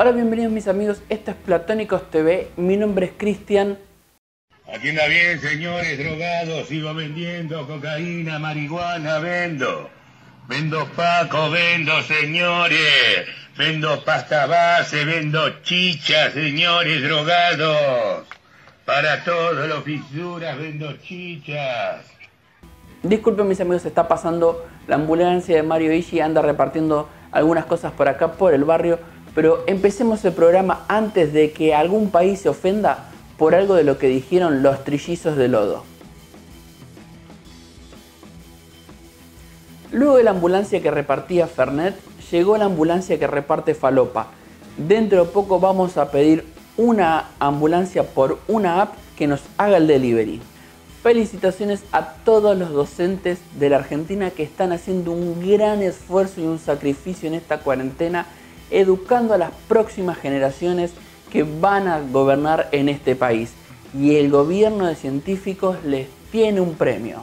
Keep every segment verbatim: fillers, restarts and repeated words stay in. Hola, bienvenidos mis amigos, esto es Platónicos T V, mi nombre es Cristian. Atienda bien, señores drogados, sigo vendiendo cocaína, marihuana, vendo. Vendo paco, vendo, señores. Vendo pasta base, vendo chicha, señores drogados. Para todos los fisuras, vendo chichas. Disculpen mis amigos, está pasando la ambulancia de Mario Ishii, anda repartiendo algunas cosas por acá, por el barrio. Pero empecemos el programa antes de que algún país se ofenda por algo de lo que dijeron los trillizos de lodo. Luego de la ambulancia que repartía Fernet, llegó la ambulancia que reparte falopa. Dentro de poco vamos a pedir una ambulancia por una app que nos haga el delivery. Felicitaciones a todos los docentes de la Argentina que están haciendo un gran esfuerzo y un sacrificio en esta cuarentena, educando a las próximas generaciones que van a gobernar en este país, y el gobierno de científicos les tiene un premio.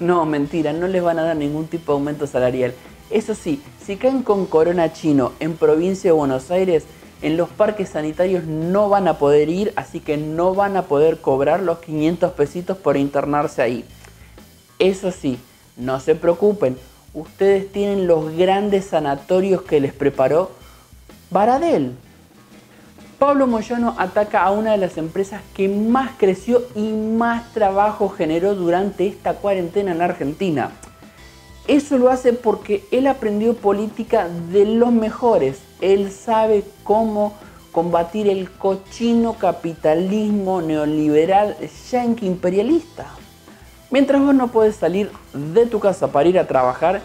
No, mentira, no les van a dar ningún tipo de aumento salarial. Eso sí, si caen con corona chino en provincia de Buenos Aires, en los parques sanitarios no van a poder ir, así que no van a poder cobrar los quinientos pesitos por internarse ahí. Eso sí, no se preocupen, ustedes tienen los grandes sanatorios que les preparó Baradel. Pablo Moyano ataca a una de las empresas que más creció y más trabajo generó durante esta cuarentena en la Argentina. Eso lo hace porque él aprendió política de los mejores. Él sabe cómo combatir el cochino capitalismo neoliberal yanqui imperialista. Mientras vos no podés salir de tu casa para ir a trabajar,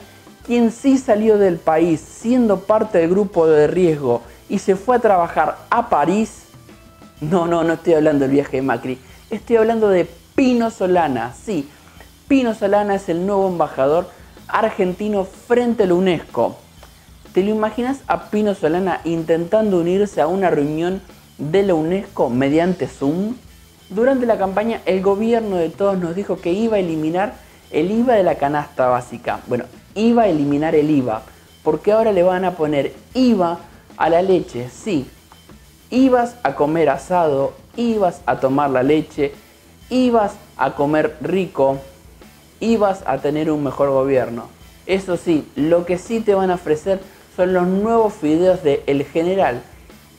quien sí salió del país siendo parte del grupo de riesgo y se fue a trabajar a París, no, no, no estoy hablando del viaje de Macri, estoy hablando de Pino Solana. Sí, Pino Solana es el nuevo embajador argentino frente a la UNESCO. ¿Te lo imaginas a Pino Solana intentando unirse a una reunión de la UNESCO mediante Zoom? Durante la campaña, el gobierno de todos nos dijo que iba a eliminar el I V A de la canasta básica. Bueno, iba a eliminar el I V A, porque ahora le van a poner I V A a la leche. Sí, ibas a comer asado, ibas a tomar la leche, ibas a comer rico, ibas a tener un mejor gobierno. Eso sí, lo que sí te van a ofrecer son los nuevos fideos de El General.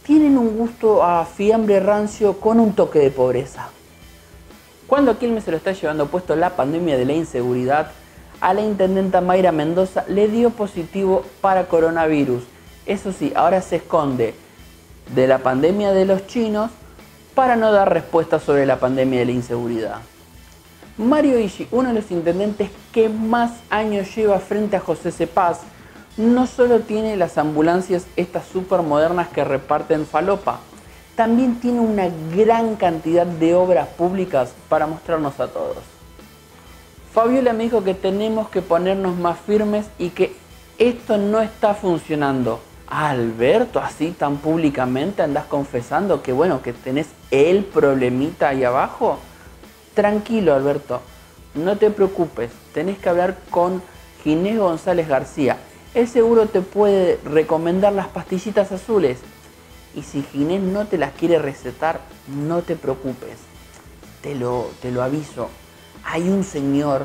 Tienen un gusto a fiambre rancio con un toque de pobreza. Cuando a Quilmes se lo está llevando puesto la pandemia de la inseguridad, a la intendenta Mayra Mendoza le dio positivo para coronavirus. Eso sí, ahora se esconde de la pandemia de los chinos para no dar respuesta sobre la pandemia de la inseguridad. Mario Ishii, uno de los intendentes que más años lleva frente a José C. Paz, no solo tiene las ambulancias estas super modernas que reparten falopa, también tiene una gran cantidad de obras públicas para mostrarnos a todos. Fabiola me dijo que tenemos que ponernos más firmes y que esto no está funcionando. Alberto, así tan públicamente andás confesando que bueno, que tenés el problemita ahí abajo. Tranquilo Alberto, no te preocupes, tenés que hablar con Ginés González García. Él seguro te puede recomendar las pastillitas azules. Y si Ginés no te las quiere recetar, no te preocupes. Te lo, te lo aviso. Hay un señor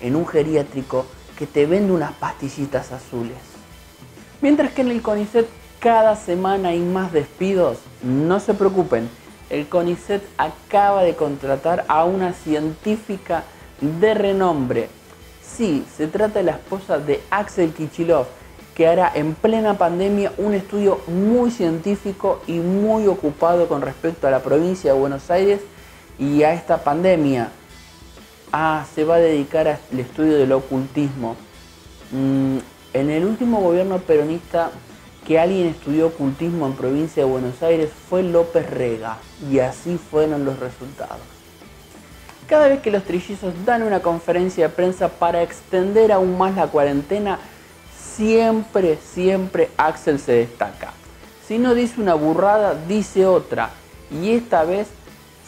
en un geriátrico que te vende unas pastillitas azules. Mientras que en el CONICET cada semana hay más despidos, no se preocupen. El CONICET acaba de contratar a una científica de renombre. Sí, se trata de la esposa de Axel Kicillof, que hará en plena pandemia un estudio muy científico y muy ocupado con respecto a la provincia de Buenos Aires y a esta pandemia. Ah, se va a dedicar al estudio del ocultismo. Mm, en el último gobierno peronista que alguien estudió ocultismo en provincia de Buenos Aires fue López Rega. Y así fueron los resultados. Cada vez que los trillizos dan una conferencia de prensa para extender aún más la cuarentena, siempre, siempre Axel se destaca. Si no dice una burrada, dice otra. Y esta vez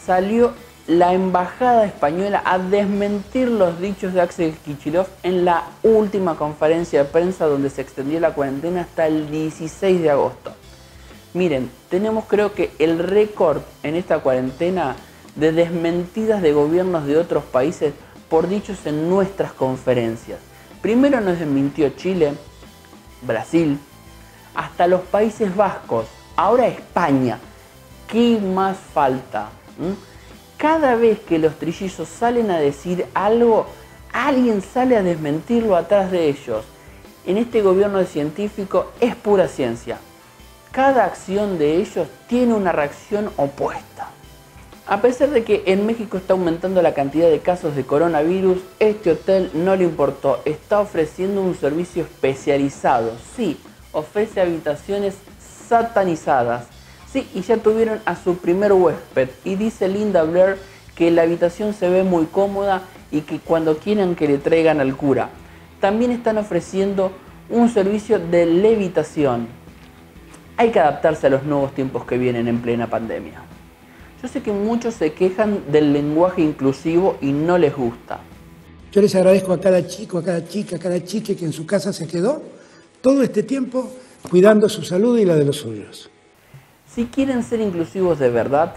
salió la embajada española a desmentir los dichos de Axel Kicillof en la última conferencia de prensa donde se extendió la cuarentena hasta el dieciséis de agosto. Miren, tenemos creo que el récord en esta cuarentena de desmentidas de gobiernos de otros países por dichos en nuestras conferencias. Primero nos desmintió Chile, Brasil, hasta los Países Vascos, ahora España. ¿Qué más falta? ¿Mm? Cada vez que los trillizos salen a decir algo, alguien sale a desmentirlo atrás de ellos. En este gobierno de científico es pura ciencia. Cada acción de ellos tiene una reacción opuesta. A pesar de que en México está aumentando la cantidad de casos de coronavirus, este hotel no le importó, está ofreciendo un servicio especializado. Sí, ofrece habitaciones satanizadas. Sí, y ya tuvieron a su primer huésped y dice Linda Blair que la habitación se ve muy cómoda y que cuando quieran que le traigan al cura. También están ofreciendo un servicio de levitación. Hay que adaptarse a los nuevos tiempos que vienen en plena pandemia. Yo sé que muchos se quejan del lenguaje inclusivo y no les gusta. Yo les agradezco a cada chico, a cada chica, a cada chique que en su casa se quedó todo este tiempo cuidando su salud y la de los suyos. Si quieren ser inclusivos de verdad,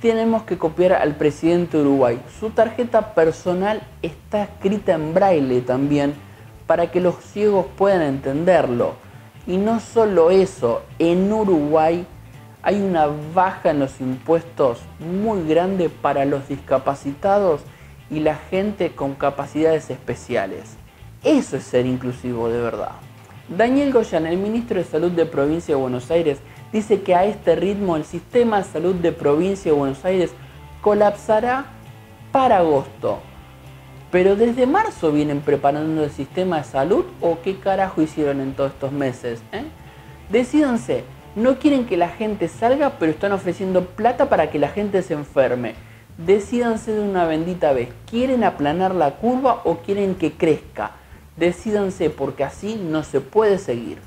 tenemos que copiar al presidente de Uruguay. Su tarjeta personal está escrita en braille también para que los ciegos puedan entenderlo. Y no solo eso, en Uruguay hay una baja en los impuestos muy grande para los discapacitados y la gente con capacidades especiales. Eso es ser inclusivo de verdad. Daniel Gollán, el ministro de Salud de Provincia de Buenos Aires, dice que a este ritmo el sistema de salud de Provincia de Buenos Aires colapsará para agosto. Pero desde marzo vienen preparando el sistema de salud, ¿o qué carajo hicieron en todos estos meses? ¿Eh? Decídanse, no quieren que la gente salga, pero están ofreciendo plata para que la gente se enferme. Decídanse de una bendita vez, ¿quieren aplanar la curva o quieren que crezca? Decídanse, porque así no se puede seguir.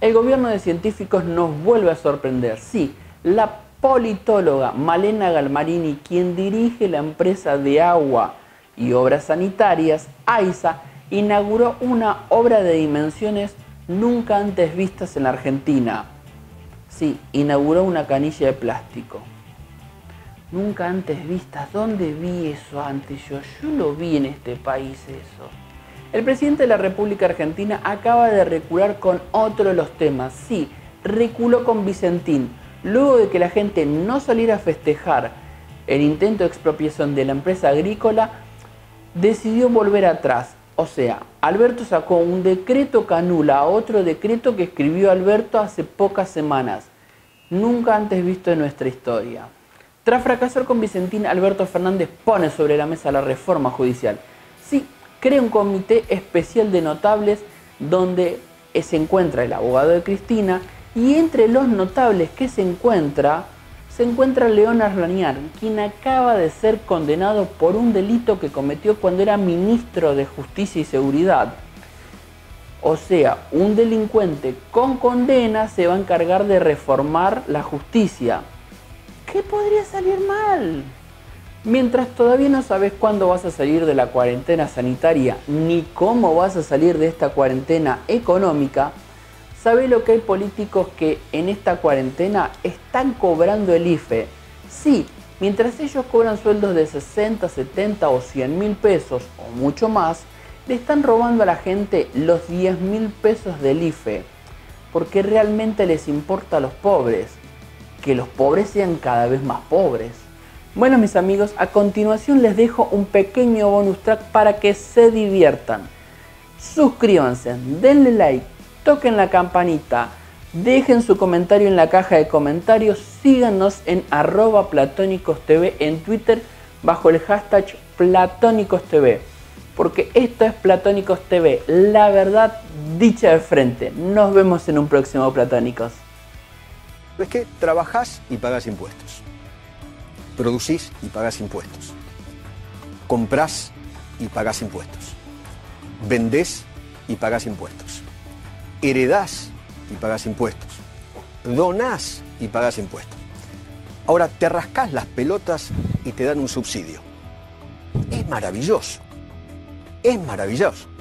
El gobierno de científicos nos vuelve a sorprender. Sí, la politóloga Malena Galmarini, quien dirige la empresa de agua y obras sanitarias, AySA, inauguró una obra de dimensiones nunca antes vistas en la Argentina. Sí, inauguró una canilla de plástico. Nunca antes vistas. ¿Dónde vi eso antes yo? Yo lo vi en este país eso. El presidente de la República Argentina acaba de recular con otro de los temas. Sí, reculó con Vicentín. Luego de que la gente no saliera a festejar el intento de expropiación de la empresa agrícola, decidió volver atrás. O sea, Alberto sacó un decreto que anula a otro decreto que escribió Alberto hace pocas semanas, nunca antes visto en nuestra historia. Tras fracasar con Vicentín, Alberto Fernández pone sobre la mesa la reforma judicial. Sí, crea un comité especial de notables donde se encuentra el abogado de Cristina, y entre los notables que se encuentra se encuentra León Arslanian, quien acaba de ser condenado por un delito que cometió cuando era ministro de Justicia y Seguridad. O sea, un delincuente con condena se va a encargar de reformar la justicia. ¿Qué podría salir mal? Mientras todavía no sabes cuándo vas a salir de la cuarentena sanitaria, ni cómo vas a salir de esta cuarentena económica, ¿sabés lo que hay políticos que en esta cuarentena están cobrando el I F E? Sí, mientras ellos cobran sueldos de sesenta, setenta o cien mil pesos o mucho más, le están robando a la gente los diez mil pesos del I F E. Porque realmente les importa a los pobres, que los pobres sean cada vez más pobres. Bueno, mis amigos, a continuación les dejo un pequeño bonus track para que se diviertan. Suscríbanse, denle like, toquen la campanita, dejen su comentario en la caja de comentarios, síganos en arroba Platónicos T V en Twitter bajo el hashtag Platónicos T V, porque esto es Platónicos T V, la verdad dicha de frente. Nos vemos en un próximo Platónicos. Es que trabajás y pagás impuestos, producís y pagás impuestos, comprás y pagás impuestos, vendés y pagás impuestos. Heredás y pagás impuestos, donás y pagás impuestos. Ahora te rascás las pelotas y te dan un subsidio. Es maravilloso, es maravilloso.